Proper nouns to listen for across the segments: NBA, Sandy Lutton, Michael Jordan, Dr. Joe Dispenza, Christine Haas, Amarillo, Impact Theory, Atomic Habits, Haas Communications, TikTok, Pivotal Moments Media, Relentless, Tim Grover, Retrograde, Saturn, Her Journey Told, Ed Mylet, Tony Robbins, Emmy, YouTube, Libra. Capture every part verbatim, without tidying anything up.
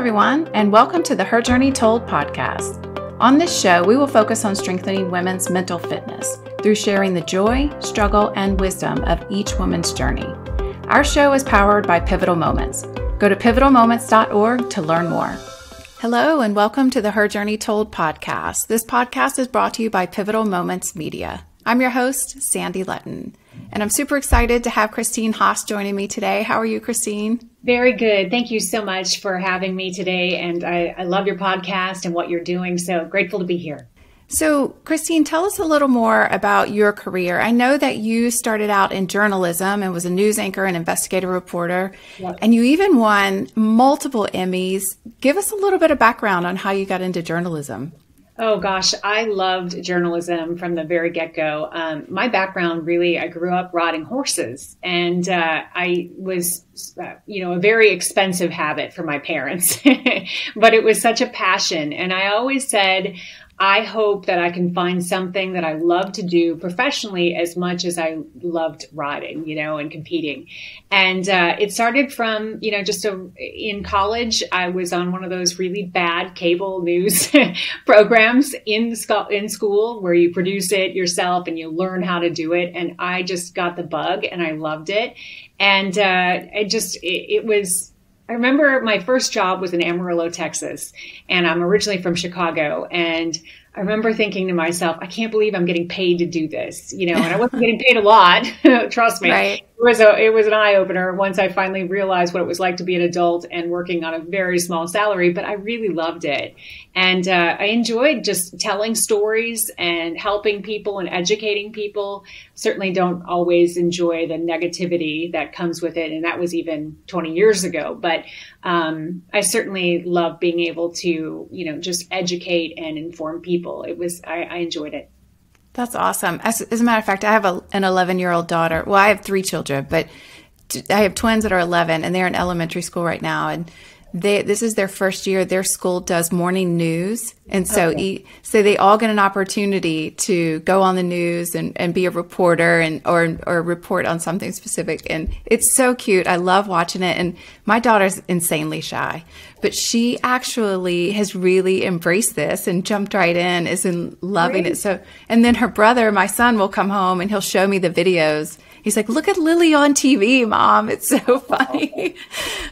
everyone, and welcome to the Her Journey Told podcast. On this show, we will focus on strengthening women's mental fitness through sharing the joy, struggle, and wisdom of each woman's journey. Our show is powered by Pivotal Moments. Go to pivotal moments dot org to learn more. Hello, and welcome to the Her Journey Told podcast. This podcast is brought to you by Pivotal Moments Media. I'm your host, Sandy Lutton, and I'm super excited to have Christine Haas joining me today. How are you, Christine? Very good. Thank you so much for having me today, and I, I love your podcast and what you're doing, so grateful to be here. So, Christine, tell us a little more about your career. I know that you started out in journalism and was a news anchor and investigative reporter, yep. and you even won multiple Emmys. Give us a little bit of background on how you got into journalism. Oh gosh, I loved journalism from the very get-go. Um, my background really, I grew up riding horses, and uh, I was, uh, you know, a very expensive habit for my parents, but it was such a passion. And I always said, I hope that I can find something that I love to do professionally as much as I loved riding, you know, and competing. And uh, it started from, you know, just a, in college, I was on one of those really bad cable news programs in, sco in school where you produce it yourself and you learn how to do it. And I just got the bug and I loved it. And uh, it just, it, it was... I remember my first job was in Amarillo, Texas, and I'm originally from Chicago. And I remember thinking to myself, I can't believe I'm getting paid to do this, you know, and I wasn't getting paid a lot. Trust me. Right. It was a, it was an eye opener once I finally realized what it was like to be an adult and working on a very small salary, but I really loved it. And uh, I enjoyed just telling stories and helping people and educating people. Certainly don't always enjoy the negativity that comes with it. And that was even twenty years ago. But um, I certainly love being able to, you know, just educate and inform people. It was, I, I enjoyed it. That's awesome. As, as a matter of fact, I have a, an eleven year old daughter. Well, I have three children, but I have twins that are eleven and they're in elementary school right now. And They, this is their first year. Their school does morning news. And so, okay. e, so they all get an opportunity to go on the news and, and be a reporter and, or, or report on something specific. And it's so cute. I love watching it. And my daughter's insanely shy, but she actually has really embraced this and jumped right in, is in loving really? it. So, and then her brother, my son, will come home and he'll show me the videos. He's like, look at Lily on T V, Mom. It's so funny.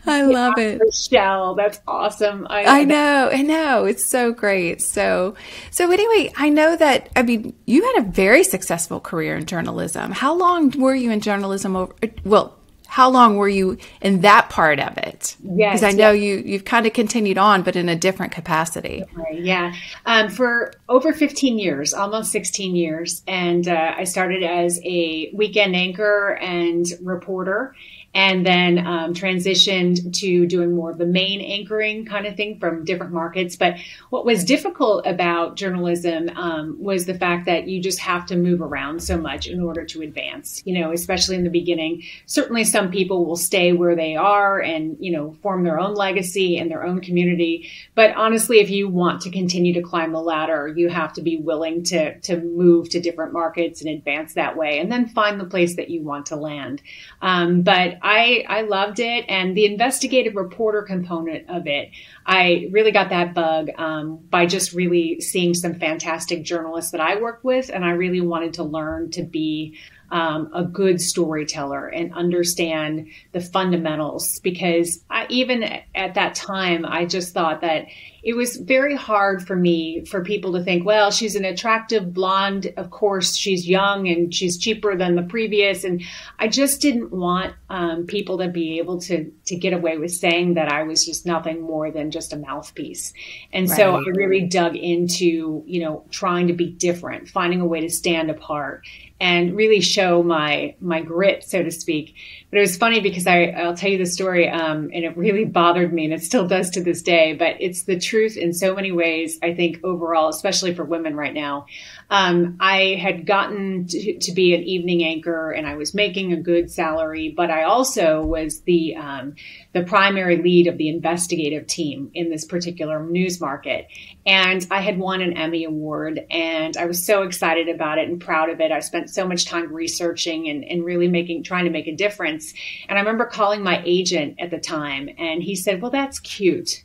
I love yeah, it. Michelle, that's awesome. I, I know, I know. It's so great. So, so anyway, I know that, I mean, you had a very successful career in journalism. How long were you in journalism? Over, well, how long were you in that part of it? Yes. Because I know yes. you, you've kind of continued on, but in a different capacity. Yeah. Um, for over fifteen years, almost sixteen years. And uh, I started as a weekend anchor and reporter, and then um, transitioned to doing more of the main anchoring kind of thing from different markets. But what was difficult about journalism um, was the fact that you just have to move around so much in order to advance, you know, especially in the beginning. Certainly some people will stay where they are and, you know, form their own legacy and their own community. But honestly, if you want to continue to climb the ladder, you have to be willing to, to move to different markets and advance that way, and then find the place that you want to land. Um, but I, I loved it. And the investigative reporter component of it, I really got that bug um, by just really seeing some fantastic journalists that I worked with. And I really wanted to learn to be um, a good storyteller and understand the fundamentals, because I, even at that time, I just thought that it was very hard for me for people to think, well, she's an attractive blonde. Of course, she's young and she's cheaper than the previous. And I just didn't want um, people to be able to, to get away with saying that I was just nothing more than just a mouthpiece. And right. so I really dug into, you know, trying to be different, finding a way to stand apart and really show my, my grit, so to speak. But it was funny because I, I'll tell you the story, um, and it really bothered me, and it still does to this day, but it's the truth in so many ways, I think, overall, especially for women right now. Um, I had gotten to, to be an evening anchor, and I was making a good salary, but I also was the, um, the primary lead of the investigative team in this particular news market. And I had won an Emmy Award, and I was so excited about it and proud of it. I spent so much time researching and, and really making, trying to make a difference. And I remember calling my agent at the time, and he said, well, that's cute.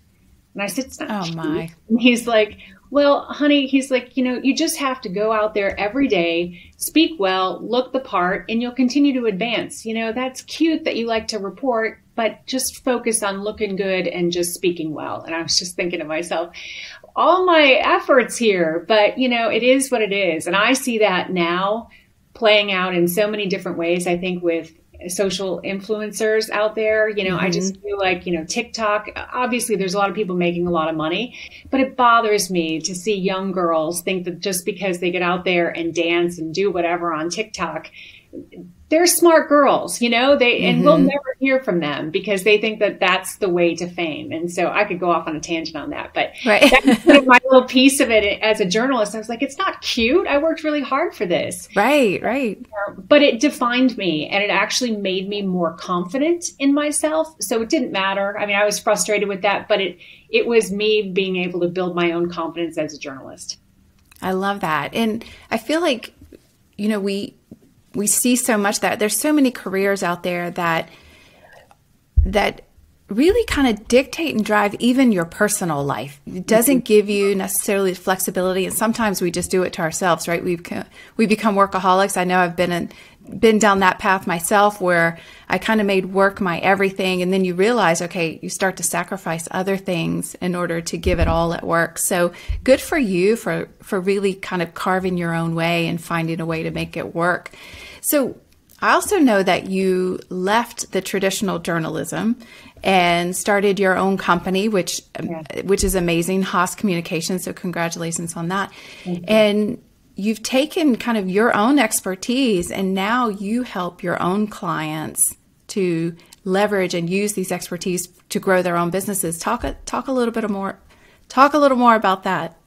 And I said, it's not oh my. And he's like, well, honey, he's like, you know, you just have to go out there every day, speak well, look the part, and you'll continue to advance. You know, that's cute that you like to report, but just focus on looking good and just speaking well. And I was just thinking to myself, all my efforts here, but, you know, it is what it is. And I see that now playing out in so many different ways, I think, with social influencers out there. You know, mm-hmm. I just feel like, you know, TikTok, obviously there's a lot of people making a lot of money, but it bothers me to see young girls think that just because they get out there and dance and do whatever on TikTok, they're smart girls, you know, they, mm-hmm. and we'll never hear from them because they think that that's the way to fame. And so I could go off on a tangent on that, but right. that's kind of my little piece of it as a journalist. I was like, it's not cute. I worked really hard for this. Right. Right. But it defined me and it actually made me more confident in myself. So it didn't matter. I mean, I was frustrated with that, but it, it was me being able to build my own confidence as a journalist. I love that. And I feel like, you know, we, We see so much that there's so many careers out there that that really kind of dictate and drive even your personal life. It doesn't give you necessarily flexibility, and sometimes we just do it to ourselves, right? We've we become workaholics. I know I've been in, been down that path myself, where I kind of made work my everything, and then you realize, okay, you start to sacrifice other things in order to give it all at work. So good for you for for really kind of carving your own way and finding a way to make it work. So I also know that you left the traditional journalism and started your own company, which yeah. which is amazing, Haas Communications. So congratulations on that. Mm-hmm. And you've taken kind of your own expertise, and now you help your own clients to leverage and use these expertise to grow their own businesses. Talk talk a little bit more. Talk a little more about that.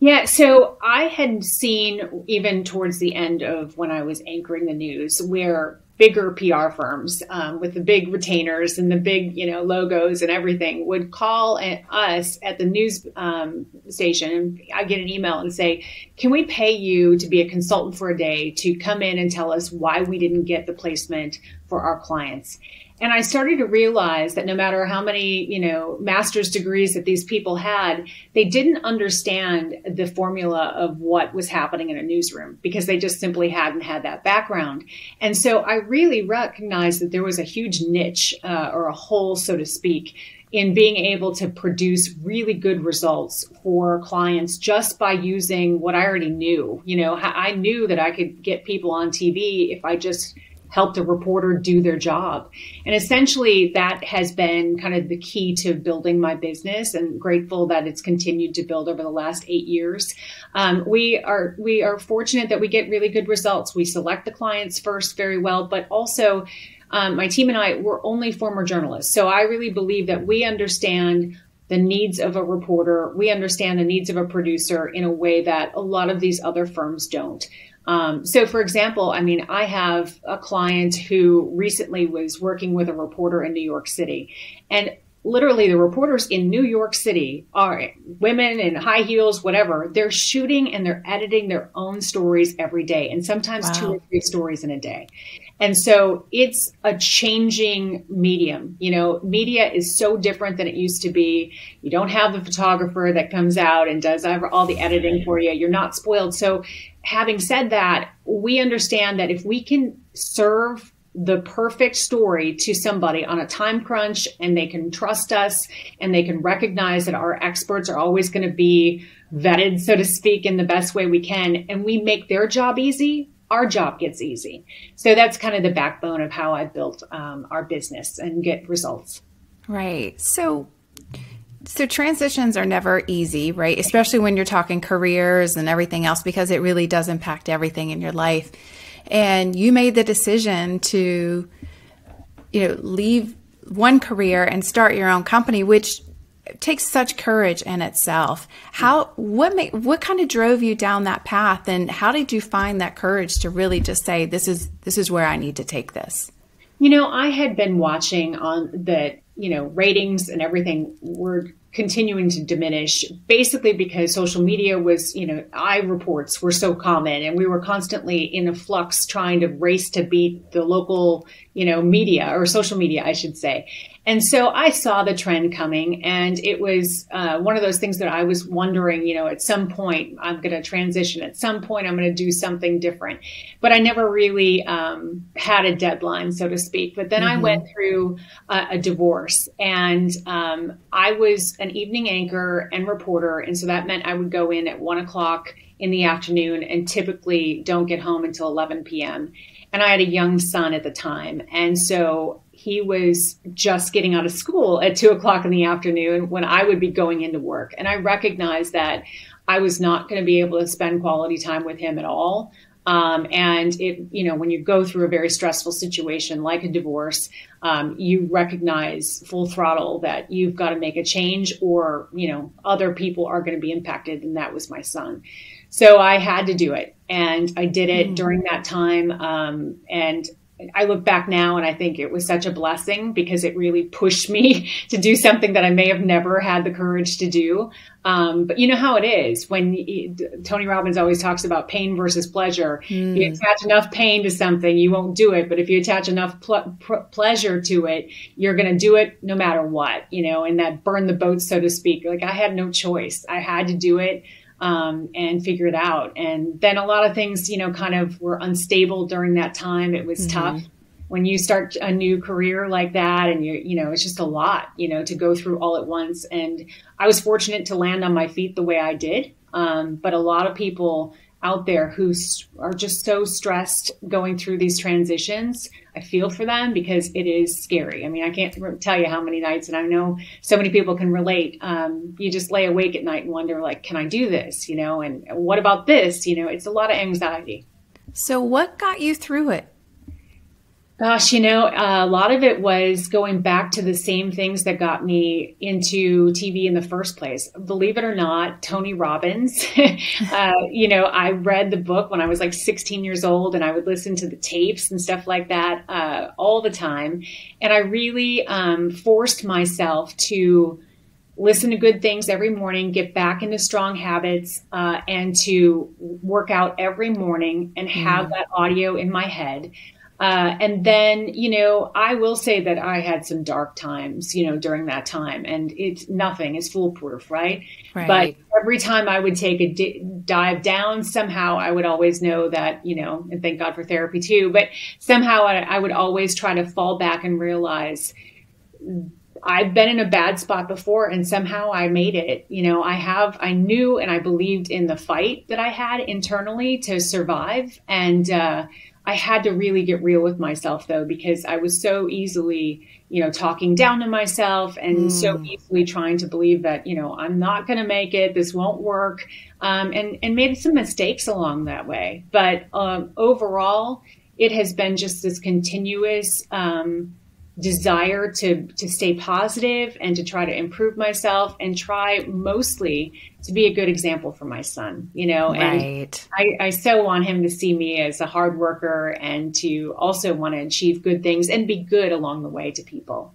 Yeah, so I had seen, even towards the end of when I was anchoring the news, where bigger P R firms um, with the big retainers and the big, you know, logos and everything would call at us at the news um, station. I get an email and say, can we pay you to be a consultant for a day to come in and tell us why we didn't get the placement for our clients? And I started to realize that no matter how many, you know, master's degrees that these people had, they didn't understand the formula of what was happening in a newsroom because they just simply hadn't had that background. And so I really recognized that there was a huge niche uh, or a hole, so to speak, in being able to produce really good results for clients just by using what I already knew. You know, I knew that I could get people on T V if I just helped a reporter do their job. And essentially that has been kind of the key to building my business, and grateful that it's continued to build over the last eight years. Um, we are we are fortunate that we get really good results. We select the clients first very well, but also um, my team and I were only former journalists. So I really believe that we understand the needs of a reporter. We understand the needs of a producer in a way that a lot of these other firms don't. Um, so, for example, I mean, I have a client who recently was working with a reporter in New York City, and literally the reporters in New York City are women in high heels, whatever. They're shooting and they're editing their own stories every day, and sometimes wow. two or three stories in a day. And so it's a changing medium. You know, media is so different than it used to be. You don't have the photographer that comes out and does all the editing for you. You're not spoiled. So having said that, we understand that if we can serve the perfect story to somebody on a time crunch, and they can trust us and they can recognize that our experts are always going to be vetted, so to speak, in the best way we can, and we make their job easy, our job gets easy. So that's kind of the backbone of how I built um, our business and get results. Right. So, so transitions are never easy, right? Especially when you're talking careers and everything else, because it really does impact everything in your life. And you made the decision to, you know, leave one career and start your own company, which takes such courage in itself. How, what made, what kind of drove you down that path, and how did you find that courage to really just say, this is, this is where I need to take this? You know, I had been watching on the, you know, ratings and everything were continuing to diminish, basically because social media was, you know, I reports were so common, and we were constantly in a flux trying to race to beat the local, you know, media or social media, I should say. And so I saw the trend coming, and it was uh, one of those things that I was wondering, you know, at some point I'm going to transition, at some point I'm going to do something different. But I never really um, had a deadline, so to speak. But then mm-hmm. I went through a, a divorce, and um, I was an evening anchor and reporter. And so that meant I would go in at one o'clock in the afternoon and typically don't get home until eleven p m And I had a young son at the time. And so he was just getting out of school at two o'clock in the afternoon when I would be going into work. And I recognized that I was not going to be able to spend quality time with him at all. Um, and it, you know, when you go through a very stressful situation like a divorce, um, you recognize full throttle that you've got to make a change, or, you know, other people are going to be impacted. And that was my son. So I had to do it. And I did it mm-hmm. during that time. Um, and I look back now and I think it was such a blessing, because it really pushed me to do something that I may have never had the courage to do. Um, but you know how it is when he, Tony Robbins always talks about pain versus pleasure. Mm. You attach enough pain to something, you won't do it. But if you attach enough pl- pr- pleasure to it, you're going to do it no matter what, you know, and that burn the boat, so to speak. Like I had no choice. I had to do it. Um, and figure it out. And then a lot of things, you know, kind of were unstable during that time. It was mm-hmm. tough when you start a new career like that. And you, you know, it's just a lot, you know, to go through all at once. And I was fortunate to land on my feet the way I did. Um, but a lot of people out there who are just so stressed going through these transitions, I feel for them, because it is scary. I mean, I can't tell you how many nights, and I know so many people can relate. Um, you just lay awake at night and wonder, like, can I do this? You know, and what about this? You know, it's a lot of anxiety. So what got you through it? Gosh, you know, uh, a lot of it was going back to the same things that got me into T V in the first place. Believe it or not, Tony Robbins, uh, you know, I read the book when I was like sixteen years old, and I would listen to the tapes and stuff like that uh, all the time. And I really um, forced myself to listen to good things every morning, get back into strong habits, uh, and to work out every morning and have mm. that audio in my head. Uh, and then, you know, I will say that I had some dark times, you know, during that time, and it's nothing is foolproof, right? Right. But every time I would take a d- dive down, somehow I would always know that, you know, and thank God for therapy too, but somehow I, I would always try to fall back and realize I've been in a bad spot before, and somehow I made it. You know, I have, I knew, and I believed in the fight that I had internally to survive. And, uh, I had to really get real with myself, though, because I was so easily, you know, talking down to myself, and mm. so easily trying to believe that, you know, I'm not going to make it, this won't work, um, and, and made some mistakes along that way. But um, overall, it has been just this continuous um, desire to, to stay positive and to try to improve myself, and try mostly to be a good example for my son, you know, right. and I, I so want him to see me as a hard worker, and to also want to achieve good things and be good along the way to people.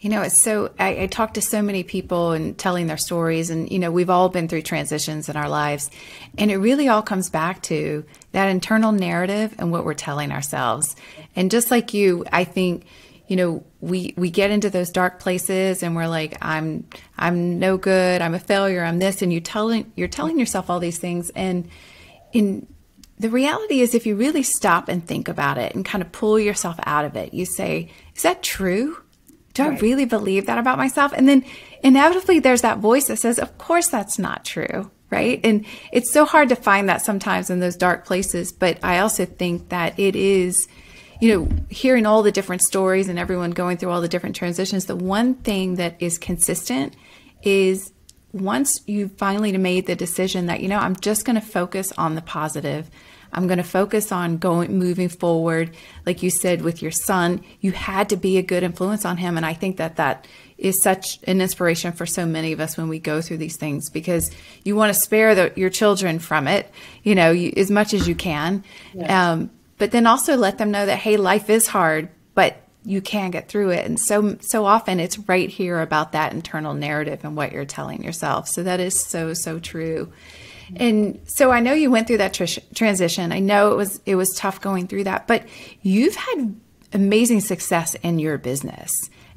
You know, it's so, I, I talk to so many people and telling their stories, and, you know, we've all been through transitions in our lives, and it really all comes back to that internal narrative and what we're telling ourselves. And just like you, I think, you know, we, we get into those dark places, and we're like, I'm, I'm no good. I'm a failure. I'm this. And you telling, you're telling yourself all these things. And in the reality is, if you really stop and think about it and kind of pull yourself out of it, you say, is that true? Do right. I really believe that about myself? And then inevitably there's that voice that says, of course, that's not true. Right. And it's so hard to find that sometimes in those dark places. But I also think that it is, you know, hearing all the different stories and everyone going through all the different transitions, the one thing that is consistent is once you finally made the decision that, you know, I'm just going to focus on the positive. I'm going to focus on going, moving forward. Like you said, with your son, you had to be a good influence on him. And I think that that is such an inspiration for so many of us when we go through these things, because you want to spare the, your children from it, you know, you, as much as you can. Yes. Um, But then also let them know that, hey, life is hard, but you can get through it. And so, so often it's right here about that internal narrative and what you're telling yourself. So that is so, so true. And so I know you went through that tr- transition. I know it was, it was tough going through that, but you've had amazing success in your business.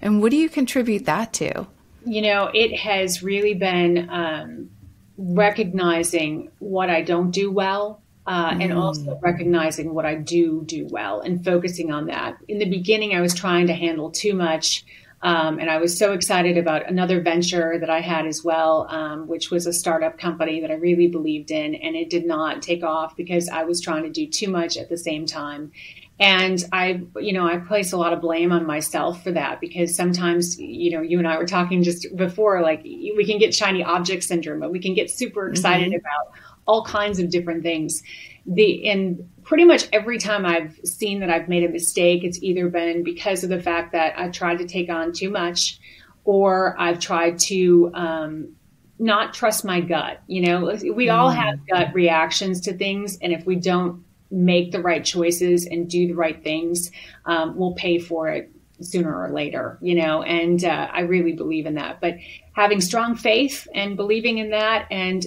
And what do you contribute that to? You know, it has really been um, recognizing what I don't do well uh, mm. and also recognizing what I do do well and focusing on that. In the beginning, I was trying to handle too much. Um, and I was so excited about another venture that I had as well, um, which was a startup company that I really believed in. And it did not take off because I was trying to do too much at the same time. And I, you know, I place a lot of blame on myself for that, because sometimes, you know, you and I were talking just before, like we can get shiny object syndrome, but we can get super excited mm-hmm. about all kinds of different things. The, and pretty much every time I've seen that I've made a mistake, it's either been because of the fact that I tried to take on too much, or I've tried to, um, not trust my gut. You know, we all have gut reactions to things. And if we don't make the right choices and do the right things, um, we'll pay for it sooner or later, you know, and, uh, I really believe in that, but having strong faith and believing in that. And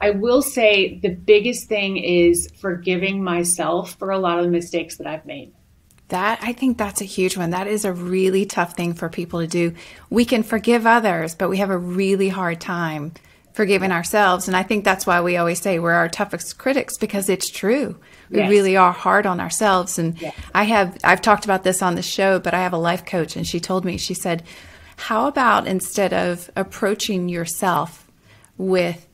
I will say the biggest thing is forgiving myself for a lot of the mistakes that I've made. That, I think that's a huge one. That is a really tough thing for people to do. We can forgive others, but we have a really hard time forgiving ourselves. And I think that's why we always say we're our toughest critics, because it's true. We yes. really are hard on ourselves. And yes. I have, I've talked about this on the show, but I have a life coach, and she told me, she said, how about instead of approaching yourself with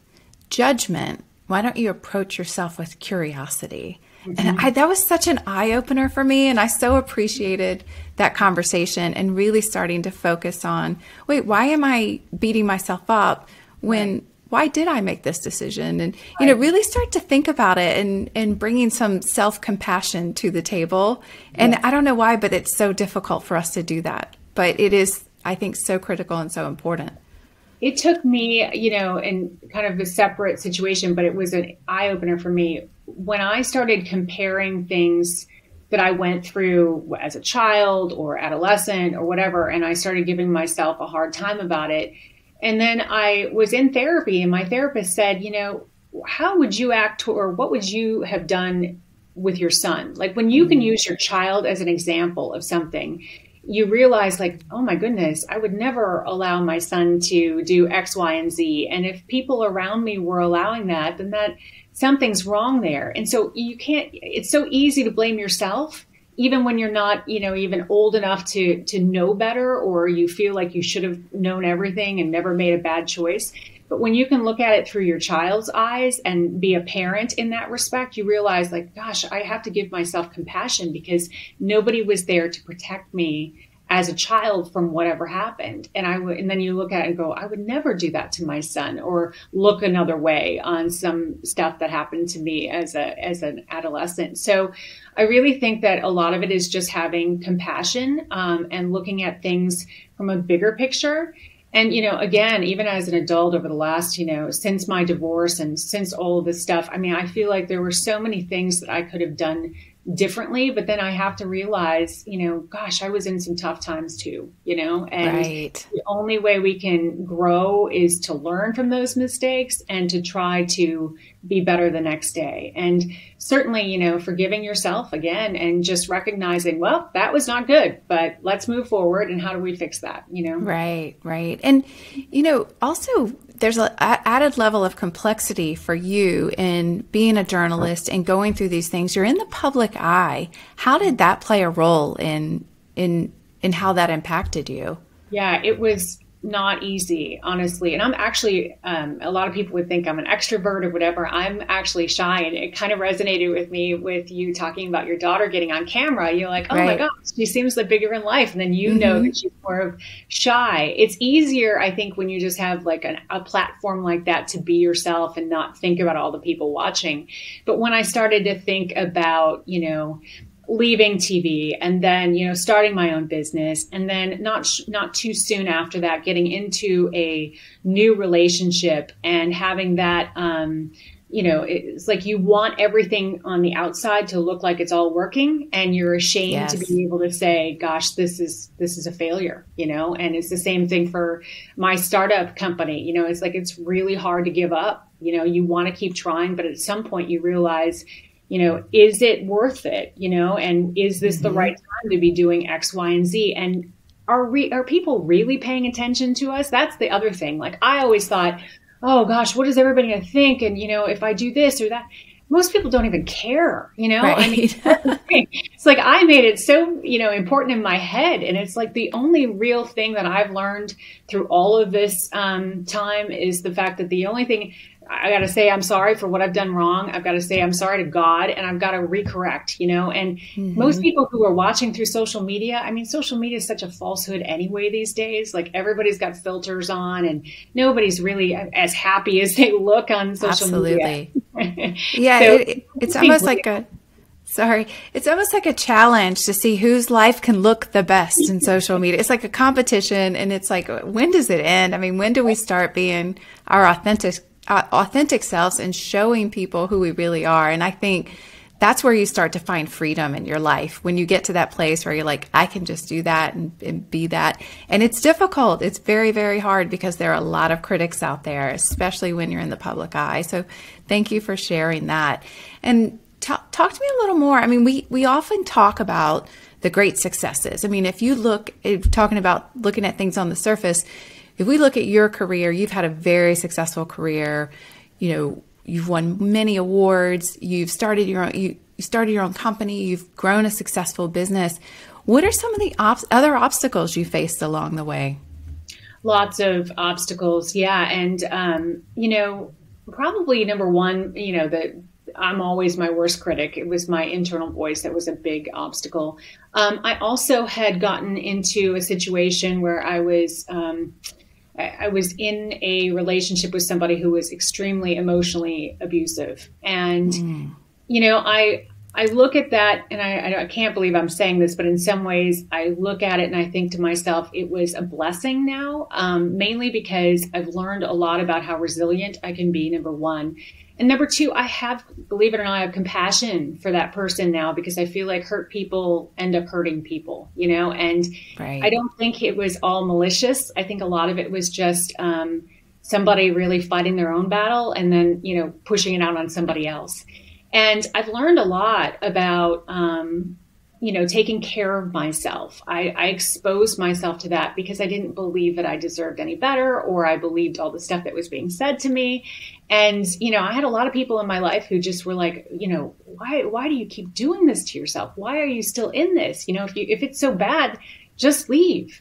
judgment, why don't you approach yourself with curiosity? Mm-hmm. And I, that was such an eye-opener for me, and I so appreciated that conversation and really starting to focus on, wait, why am I beating myself up when right. why did I make this decision? And right. you know, really start to think about it, and and bringing some self-compassion to the table. And yes. I don't know why, but it's so difficult for us to do that, but it is, I think, so critical and so important. It took me, you know, in kind of a separate situation, but it was an eye opener for me when I started comparing things that I went through as a child or adolescent or whatever. And I started giving myself a hard time about it. And then I was in therapy, and my therapist said, you know, how would you act, or what would you have done with your son? Like, when you can use your child as an example of something, you realize, like, oh my goodness, I would never allow my son to do X, Y, and Z. And if people around me were allowing that, then that something's wrong there. And so you can't, it's so easy to blame yourself, even when you're not, you know, even old enough to, to know better, or you feel like you should have known everything and never made a bad choice. But when you can look at it through your child's eyes and be a parent in that respect, you realize, like, gosh, I have to give myself compassion, because nobody was there to protect me as a child from whatever happened. And I would, and then you look at it and go, I would never do that to my son, or look another way on some stuff that happened to me as a, as an adolescent. So I really think that a lot of it is just having compassion, um, and looking at things from a bigger picture. And, you know, again, even as an adult over the last, you know, since my divorce and since all of this stuff, I mean, I feel like there were so many things that I could have done differently, but then I have to realize, you know, gosh, I was in some tough times too, you know, and right. the only way we can grow is to learn from those mistakes and to try to be better the next day. And certainly, you know, forgiving yourself again, and just recognizing, well, that was not good, but let's move forward. And how do we fix that? You know? Right. Right. And, you know, also there's an added level of complexity for you in being a journalist and going through these things. You're in the public eye. How did that play a role in, in, in how that impacted you? Yeah, it was not easy, honestly. And I'm actually, um, a lot of people would think I'm an extrovert or whatever. I'm actually shy. And it kind of resonated with me with you talking about your daughter getting on camera. You're like, oh right. my gosh, she seems like bigger in life. And then you mm-hmm. know that she's more of shy. It's easier, I think, when you just have like an, a platform like that to be yourself and not think about all the people watching. But when I started to think about, you know, leaving T V, and then, you know, starting my own business, and then not sh not too soon after that, getting into a new relationship and having that, um, you know, it's like you want everything on the outside to look like it's all working, and you're ashamed yes. to be able to say, gosh, this is, this is a failure, you know. And it's the same thing for my startup company. You know, it's like, it's really hard to give up. You know, you want to keep trying, but at some point you realize, you know, is it worth it? You know, and is this the right time to be doing X, Y, and Z? And are re are people really paying attention to us? That's the other thing. Like, I always thought, oh gosh, what is everybody going to think? And, you know, if I do this or that, most people don't even care, you know? Right. I mean, it's like, I made it so, you know, important in my head. And it's like the only real thing that I've learned through all of this um, time is the fact that the only thing, I got to say, I'm sorry for what I've done wrong. I've got to say, I'm sorry to God, and I've got to recorrect, you know? And mm-hmm. most people who are watching through social media, I mean, social media is such a falsehood anyway these days. Like, everybody's got filters on and nobody's really as happy as they look on social Absolutely. media. Yeah, so, it, it's almost like a, sorry, it's almost like a challenge to see whose life can look the best in social media. It's like a competition, and it's like, when does it end? I mean, when do we start being our authentic, uh, authentic selves and showing people who we really are? And I think that's where you start to find freedom in your life, when you get to that place where you're like, I can just do that and, and be that. And it's difficult. It's very, very hard, because there are a lot of critics out there, especially when you're in the public eye. So thank you for sharing that. And talk to me a little more. I mean, we, we often talk about the great successes. I mean, if you look, talking about looking at things on the surface, if we look at your career, you've had a very successful career, you know, you've won many awards, you've started your own, you, you started your own company, you've grown a successful business. What are some of the ob- other obstacles you faced along the way? Lots of obstacles. Yeah. And, um, you know, probably number one, you know, the, I'm always my worst critic. It was my internal voice that was a big obstacle. Um, I also had gotten into a situation where I was, um, I was in a relationship with somebody who was extremely emotionally abusive. And, mm. you know, I, I look at that, and I, I can't believe I'm saying this, but in some ways I look at it and I think to myself, it was a blessing now, um, mainly because I've learned a lot about how resilient I can be, number one. And number two, I have, believe it or not, I have compassion for that person now, because I feel like hurt people end up hurting people, you know, and right. I don't think it was all malicious. I think a lot of it was just um, somebody really fighting their own battle and then, you know, pushing it out on somebody else. And I've learned a lot about, um, you know, taking care of myself. I, I exposed myself to that because I didn't believe that I deserved any better, or I believed all the stuff that was being said to me. And, you know, I had a lot of people in my life who just were like, you know, why, why do you keep doing this to yourself? Why are you still in this? You know, if you, if it's so bad, just leave.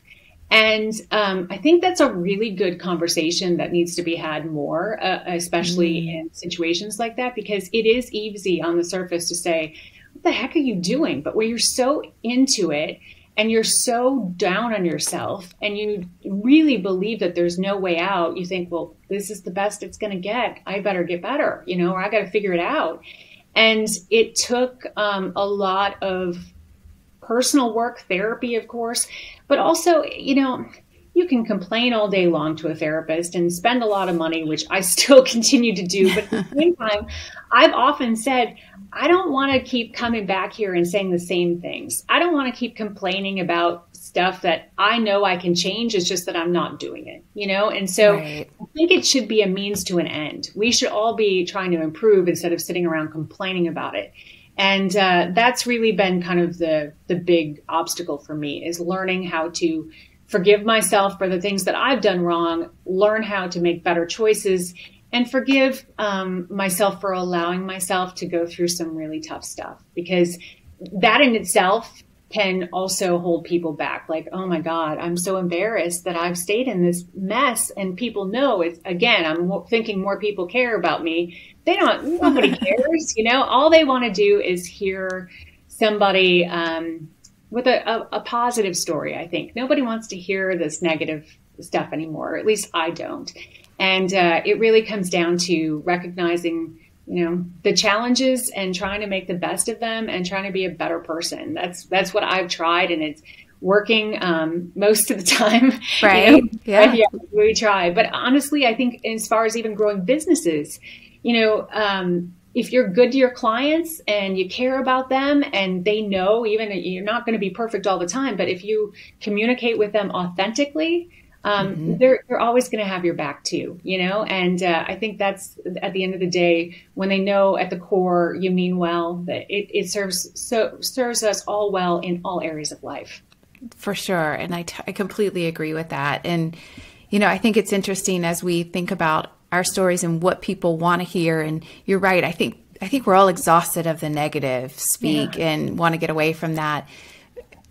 And um, I think that's a really good conversation that needs to be had more, uh, especially mm-hmm. in situations like that, because it is easy on the surface to say, what the heck are you doing? But when you're so into it and you're so down on yourself and you really believe that there's no way out, you think, well, this is the best it's going to get. I better get better, you know, or I got to figure it out. And it took um, a lot of personal work, therapy, of course, but also, you know, you can complain all day long to a therapist and spend a lot of money, which I still continue to do. But at the same time, I've often said, I don't want to keep coming back here and saying the same things. I don't want to keep complaining about stuff that I know I can change. It's just that I'm not doing it, you know? And so right. I think it should be a means to an end. We should all be trying to improve instead of sitting around complaining about it. And uh, that's really been kind of the, the big obstacle for me, is learning how to forgive myself for the things that I've done wrong, learn how to make better choices, and forgive um, myself for allowing myself to go through some really tough stuff, because that in itself can also hold people back. Like, oh my God, I'm so embarrassed that I've stayed in this mess and people know. It's, again, I'm thinking more people care about me. They don't, nobody cares, you know, all they want to do is hear somebody um, with a, a, a positive story, I think. Nobody wants to hear this negative stuff anymore, or at least I don't. And uh, it really comes down to recognizing, you know, the challenges and trying to make the best of them and trying to be a better person. That's that's what I've tried, and it's working um, most of the time. Right. You know? Yeah. yeah. We try. But honestly, I think as far as even growing businesses, you know, um, if you're good to your clients and you care about them and they know, even you're not going to be perfect all the time, but if you communicate with them authentically, um, mm-hmm. they're, they're always going to have your back too, you know? And uh, I think that's at the end of the day, when they know at the core, you mean well, that it, it serves, so serves us all well in all areas of life. For sure. And I, t I completely agree with that. And, you know, I think it's interesting as we think about our stories and what people want to hear. And you're right. I think, I think we're all exhausted of the negative speak yeah. and want to get away from that.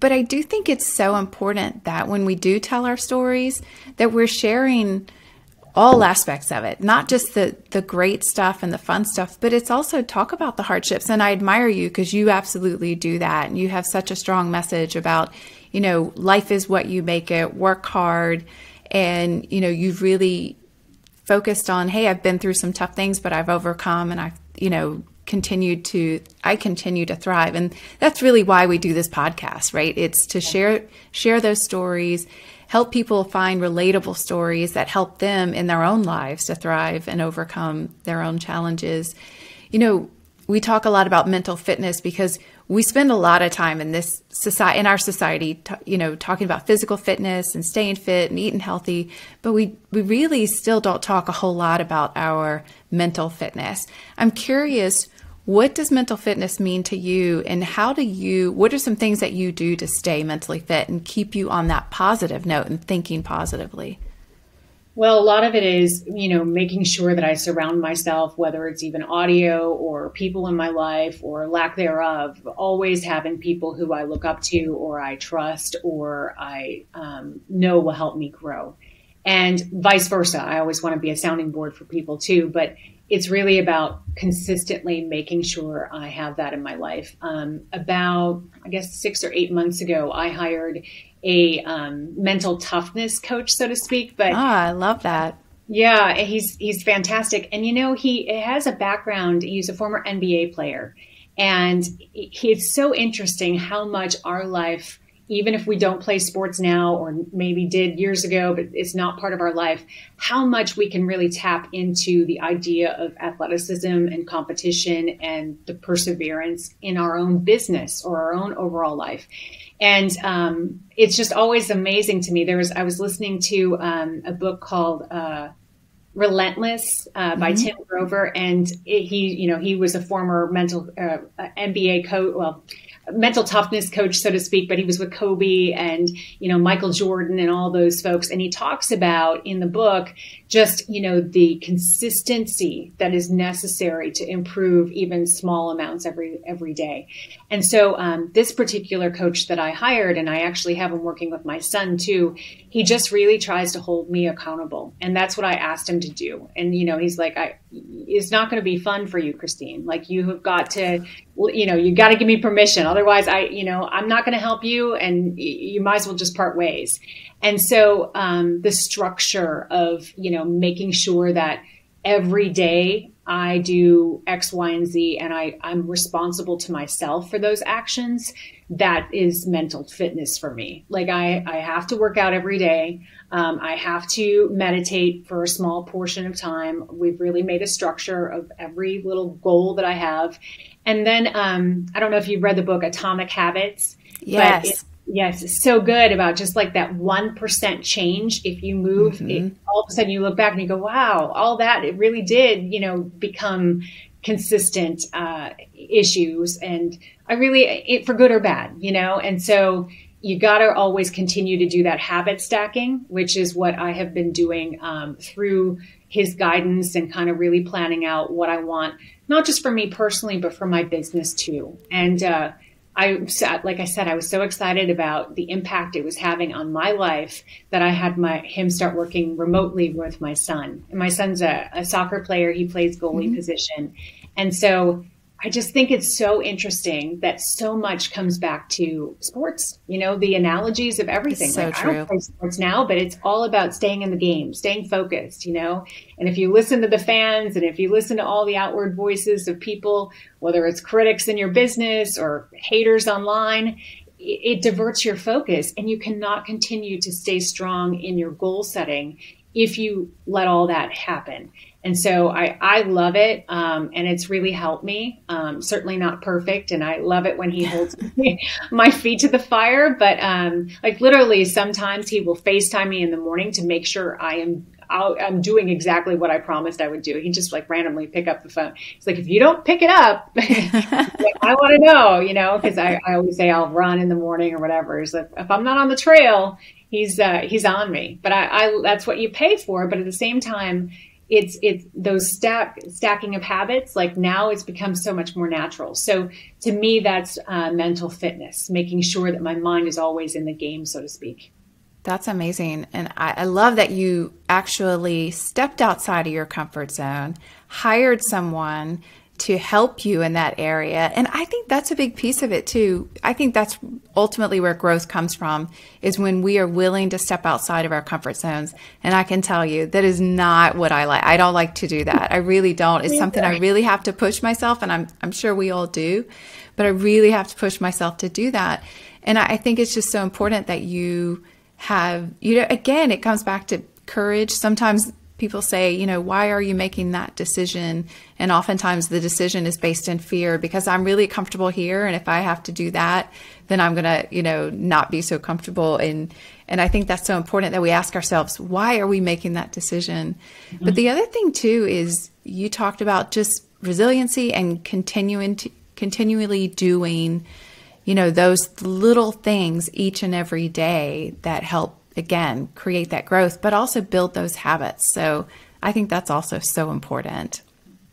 But I do think it's so important that when we do tell our stories, that we're sharing all aspects of it, not just the, the great stuff and the fun stuff, but it's also talk about the hardships. And I admire you because you absolutely do that. And you have such a strong message about, you know, life is what you make it, work hard. And, you know, you've really focused on, hey, I've been through some tough things, but I've overcome and I've, you know, continued to, I continue to thrive. And that's really why we do this podcast, right? It's to share, share those stories, help people find relatable stories that help them in their own lives to thrive and overcome their own challenges. You know, we talk a lot about mental fitness because we spend a lot of time in this society, in our society, you know, talking about physical fitness and staying fit and eating healthy, but we, we really still don't talk a whole lot about our mental fitness. I'm curious, what does mental fitness mean to you, and how do you, what are some things that you do to stay mentally fit and keep you on that positive note and thinking positively? Well, a lot of it is, you know, making sure that I surround myself, whether it's even audio or people in my life or lack thereof, always having people who I look up to or I trust or I um, know will help me grow, and vice versa. I always want to be a sounding board for people too, but it's really about consistently making sure I have that in my life. Um, about, I guess, six or eight months ago, I hired a um, mental toughness coach, so to speak. But ah, I love that. Yeah, he's he's fantastic. And, you know, he has a background. He's a former N B A player. And he, it's so interesting how much our life, even if we don't play sports now or maybe did years ago, but it's not part of our life, how much we can really tap into the idea of athleticism and competition and the perseverance in our own business or our own overall life. And um, it's just always amazing to me. There was, I was listening to um, a book called uh, Relentless uh, by mm-hmm. Tim Grover. And it, he, you know, he was a former mental uh, N B A coach, well, mental toughness coach, so to speak, but he was with Kobe and, you know, Michael Jordan and all those folks. And he talks about in the book, just, you know, the consistency that is necessary to improve even small amounts every, every day. And so um, this particular coach that I hired, and I actually have him working with my son too, he just really tries to hold me accountable. And that's what I asked him to do. And, you know, he's like, I, it's not going to be fun for you, Christine. Like, you have got to, you know, you got to give me permission. Otherwise, I, you know, I'm not going to help you, and you might as well just part ways. And so um, the structure of, you know, making sure that every day I do X, Y, and Z, and I, I'm responsible to myself for those actions. That is mental fitness for me. Like, I, I have to work out every day. Um, I have to meditate for a small portion of time. We've really made a structure of every little goal that I have. And then um, I don't know if you've read the book Atomic Habits. Yes. But it, yes. It's so good about just like that one percent change. If you move, mm-hmm. it, all of a sudden you look back and you go, wow, all that, it really did, you know, become consistent uh, issues. And I really, it, for good or bad, you know, and so you got to always continue to do that habit stacking, which is what I have been doing um, through his guidance and kind of really planning out what I want, not just for me personally, but for my business too. And uh, I, like I said, I was so excited about the impact it was having on my life that I had my him start working remotely with my son. And my son's a, a soccer player. He plays goalie mm-hmm. position. And so I just think it's so interesting that so much comes back to sports, you know, the analogies of everything. It's so like, true. I don't play sports now, but it's all about staying in the game, staying focused, you know, and if you listen to the fans and if you listen to all the outward voices of people, whether it's critics in your business or haters online, it, it diverts your focus, and you cannot continue to stay strong in your goal setting if you let all that happen. And so I, I love it. Um, and it's really helped me. Um, certainly not perfect. And I love it when he holds my feet to the fire. But um, like literally sometimes he will FaceTime me in the morning to make sure I am I'll, I'm doing exactly what I promised I would do. He'd just like randomly pick up the phone. He's like, if you don't pick it up, I want to know, you know, because I, I always say I'll run in the morning or whatever. He's like, if I'm not on the trail, he's uh, he's on me. But I, I that's what you pay for. But at the same time, it's it's those stack stacking of habits. Like now, it's become so much more natural. So to me, that's uh, mental fitness, making sure that my mind is always in the game, so to speak. That's amazing. And I, I love that you actually stepped outside of your comfort zone, hired someone to help you in that area. And I think that's a big piece of it too. I think that's ultimately where growth comes from, is when we are willing to step outside of our comfort zones. And I can tell you, that is not what I like. I don't like to do that. I really don't. It's something I really have to push myself, and I'm, I'm sure we all do, but I really have to push myself to do that. And I, I think it's just so important that you have, you know, again, it comes back to courage. Sometimes people say, you know, why are you making that decision? And oftentimes the decision is based in fear, because I'm really comfortable here, and if I have to do that, then I'm going to, you know, not be so comfortable. And, and I think that's so important that we ask ourselves, why are we making that decision? Mm-hmm. But the other thing too is you talked about just resiliency and continuing to, continually doing, you know, those little things each and every day that help, again, create that growth, but also build those habits. So I think that's also so important.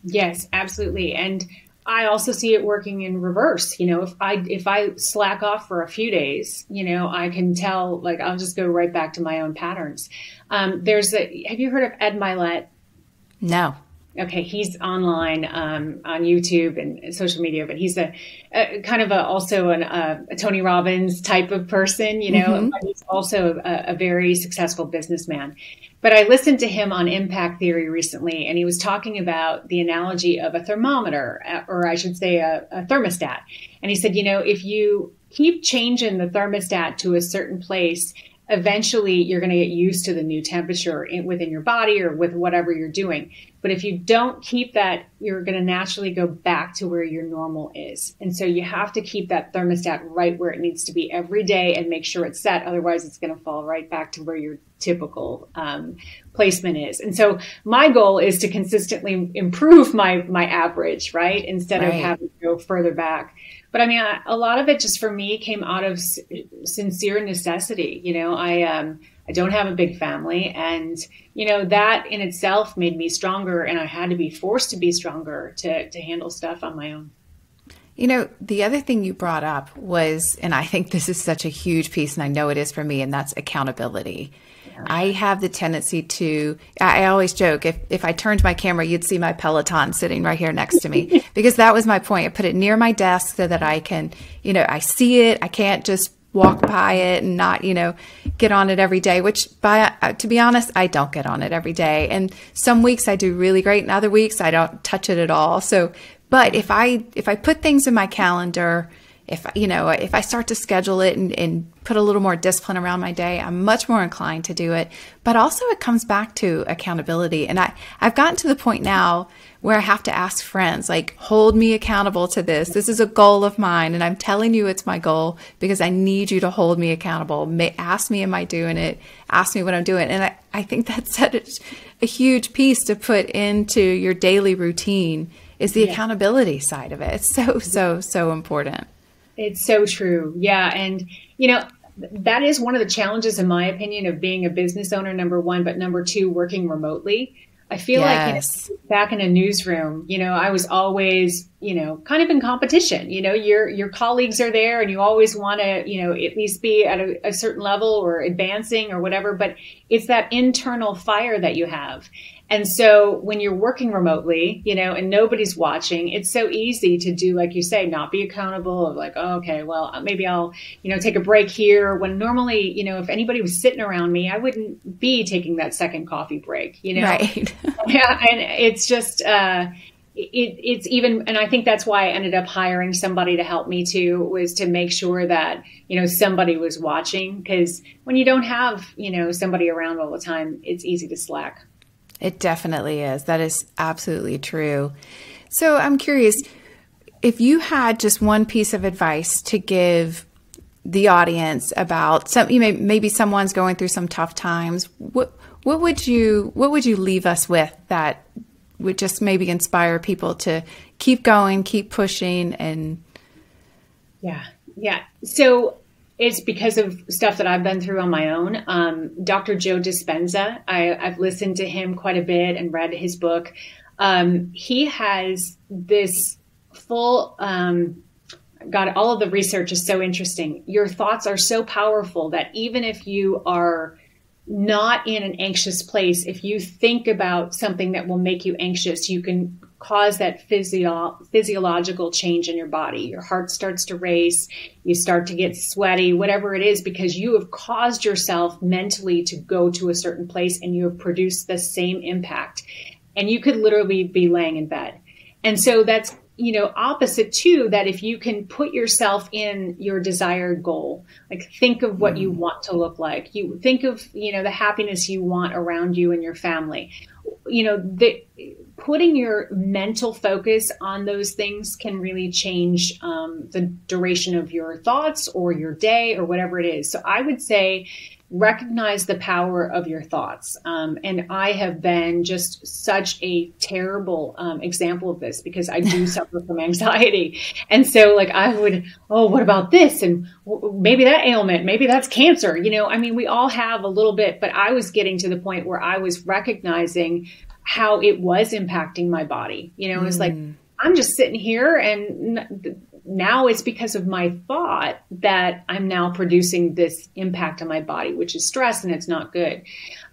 Yes, absolutely. And I also see it working in reverse. You know, if I, if I slack off for a few days, you know, I can tell, like, I'll just go right back to my own patterns. Um, there's a, have you heard of Ed Mylet? No. Okay, he's online um, on YouTube and social media, but he's a, a kind of a, also an, a, a Tony Robbins type of person, you know. Mm-hmm. But he's also a, a very successful businessman. But I listened to him on Impact Theory recently, and he was talking about the analogy of a thermometer, or I should say a, a thermostat. And he said, you know, if you keep changing the thermostat to a certain place, eventually you're going to get used to the new temperature in, within your body or with whatever you're doing. But if you don't keep that, you're going to naturally go back to where your normal is. And so you have to keep that thermostat right where it needs to be every day and make sure it's set. Otherwise, it's going to fall right back to where your typical um, placement is. And so my goal is to consistently improve my, my average, right? Instead right. of having to go further back. But I mean, I, a lot of it just for me came out of s sincere necessity. You know, I, um, I don't have a big family, and, you know, that in itself made me stronger, and I had to be forced to be stronger to, to handle stuff on my own. You know, the other thing you brought up was, and I think this is such a huge piece, and I know it is for me, and that's accountability. Yeah. I have the tendency to, I always joke, if, if I turned my camera, you'd see my Peloton sitting right here next to me, because that was my point. I put it near my desk so that I can, you know, I see it. I can't just walk by it and not, you know, get on it every day, which by, uh, to be honest, I don't get on it every day. And some weeks I do really great, and other weeks I don't touch it at all. So, but if I, if I put things in my calendar, if, you know, if I start to schedule it and, and put a little more discipline around my day, I'm much more inclined to do it. But also it comes back to accountability. And I, I've gotten to the point now where I have to ask friends, like, hold me accountable to this. This is a goal of mine, and I'm telling you it's my goal because I need you to hold me accountable. May, ask me, am I doing it? Ask me what I'm doing. And I, I think that's such a huge piece to put into your daily routine, is the yeah. accountability side of it. It's so, so, so important. It's so true. Yeah. And, you know, that is one of the challenges, in my opinion, of being a business owner, number one, but number two, working remotely. I feel yes. like, you know, back in a newsroom, you know, I was always, you know, kind of in competition. You know, your your colleagues are there, and you always want to, you know, at least be at a, a certain level or advancing or whatever. But it's that internal fire that you have. And so when you're working remotely, you know, and nobody's watching, it's so easy to do, like you say, not be accountable of like, oh, okay, well, maybe I'll, you know, take a break here. When normally, you know, if anybody was sitting around me, I wouldn't be taking that second coffee break, you know? Right. Yeah, and it's just, uh, it, it's even, and I think that's why I ended up hiring somebody to help me too, was to make sure that, you know, somebody was watching. 'Cause when you don't have, you know, somebody around all the time, it's easy to slack. It definitely is. That is absolutely true. So I'm curious, if you had just one piece of advice to give the audience about some, you may, maybe someone's going through some tough times, what, What would you what would you leave us with that would just maybe inspire people to keep going, keep pushing? And yeah, yeah. So it's because of stuff that I've been through on my own. Um, Doctor Joe Dispenza, I, I've listened to him quite a bit and read his book. Um, he has this full, um, God, all of the research is so interesting. Your thoughts are so powerful that even if you are not in an anxious place, if you think about something that will make you anxious, you can cause that physio physiological change in your body. Your heart starts to race, you start to get sweaty, whatever it is, because you have caused yourself mentally to go to a certain place and you have produced the same impact. And you could literally be laying in bed. And so that's, you know, opposite to that, if you can put yourself in your desired goal, like think of what you want to look like, you think of, you know, the happiness you want around you and your family, you know, the, putting your mental focus on those things can really change um, the duration of your thoughts or your day or whatever it is. So I would say, recognize the power of your thoughts. Um, and I have been just such a terrible um, example of this because I do suffer from anxiety. And so like I would, oh, what about this? And maybe that ailment, maybe that's cancer. You know, I mean, we all have a little bit, but I was getting to the point where I was recognizing how it was impacting my body. You know, it was mm. like, I'm just sitting here and now it's because of my thought that I'm now producing this impact on my body, which is stress, and it's not good.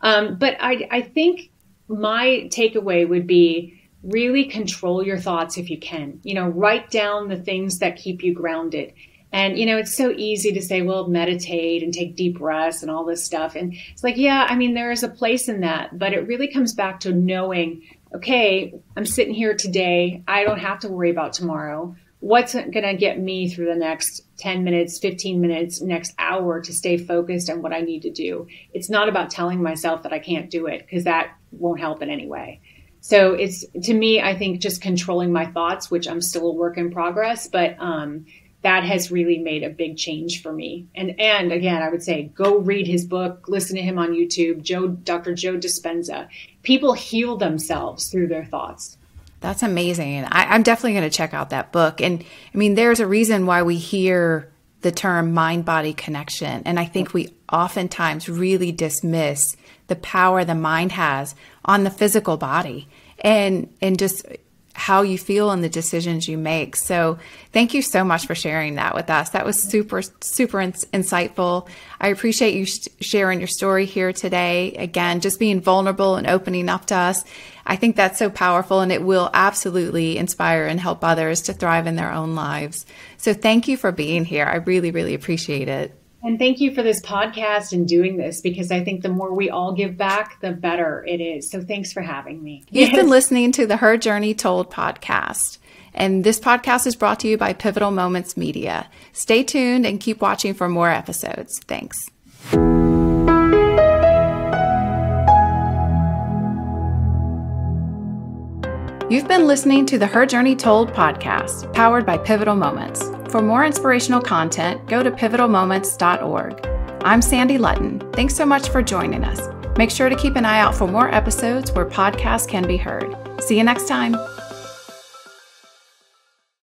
Um, but I, I think my takeaway would be really control your thoughts if you can. You know, write down the things that keep you grounded. And, you know, it's so easy to say, well, meditate and take deep breaths and all this stuff. And it's like, yeah, I mean, there is a place in that, but it really comes back to knowing, okay, I'm sitting here today. I don't have to worry about tomorrow. What's going to get me through the next ten minutes, fifteen minutes, next hour to stay focused on what I need to do? It's not about telling myself that I can't do it, because that won't help in any way. So it's, to me, I think just controlling my thoughts, which I'm still a work in progress, but um, that has really made a big change for me. And, and again, I would say, go read his book, listen to him on YouTube, Joe, Doctor Joe Dispenza. People heal themselves through their thoughts. That's amazing. And I, I'm definitely going to check out that book. And I mean, there's a reason why we hear the term mind-body connection. And I think we oftentimes really dismiss the power the mind has on the physical body and, and just how you feel and the decisions you make. So thank you so much for sharing that with us. That was super, super ins insightful. I appreciate you sh sharing your story here today. Again, just being vulnerable and opening up to us. I think that's so powerful, and it will absolutely inspire and help others to thrive in their own lives. So thank you for being here. I really, really appreciate it. And thank you for this podcast and doing this, because I think the more we all give back, the better it is. So thanks for having me. You've been listening to the Her Journey Told podcast. And this podcast is brought to you by Pivotal Moments Media. Stay tuned and keep watching for more episodes. Thanks. You've been listening to the Her Journey Told podcast, powered by Pivotal Moments. For more inspirational content, go to pivotal moments dot org. I'm Sandy Lutton. Thanks so much for joining us. Make sure to keep an eye out for more episodes where podcasts can be heard. See you next time.